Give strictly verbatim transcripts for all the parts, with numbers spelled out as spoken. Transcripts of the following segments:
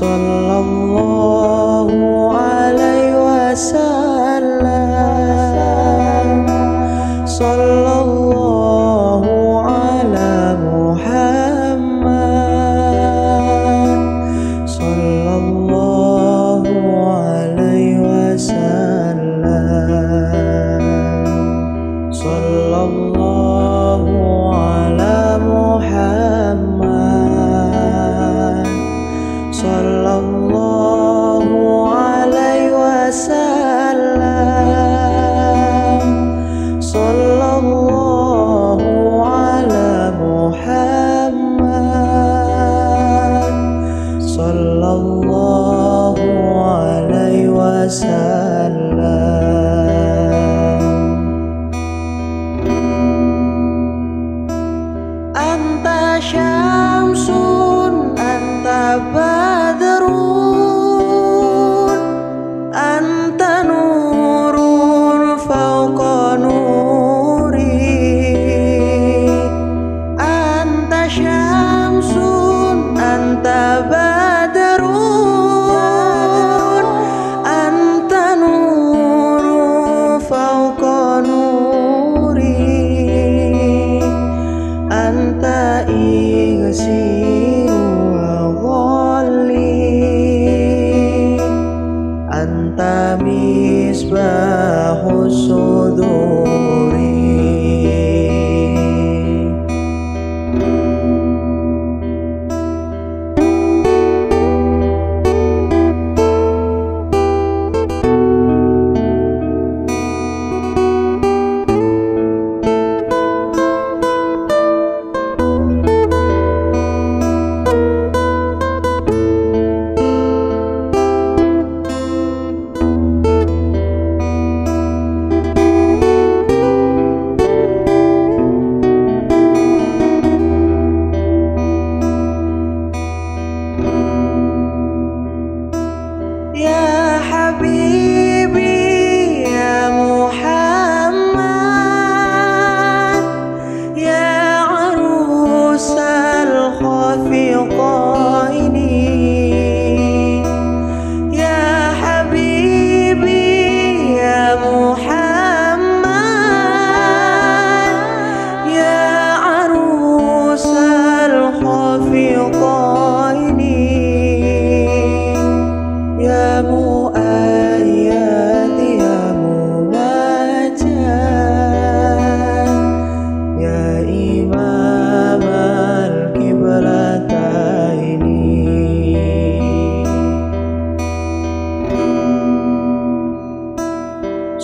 sallallahu alaihi wasallam, sallallahu ala Muhammad, sallallahu alaihi wasallam, sallallahu ala Muhammad, sallallahu alaihi wasallam, sallallahu ala Muhammad, sallallahu alaihi wasallam. Anta syamsun, anta badrun, anta nurun fauqa nuri. Anta syamsun, anta badrun, anta nurun fauqa nuri. Anta isiru wa dhali, anta misbahu suduri.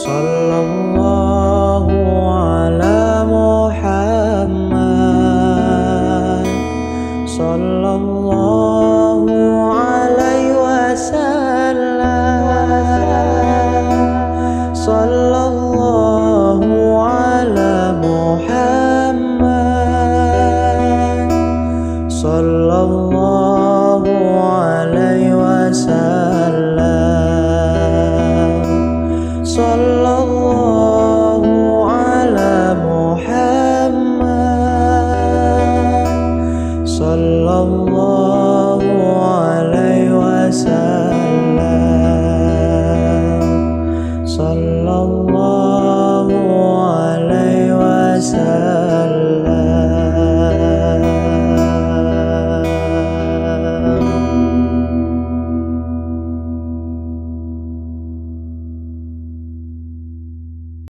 Sallallahu ala Muhammad, sallallahu alaihi wasallam, sallallahu ala Muhammad, sallallahu alaihi wasallam. Sallallahu ala Muhammad, sallallahu.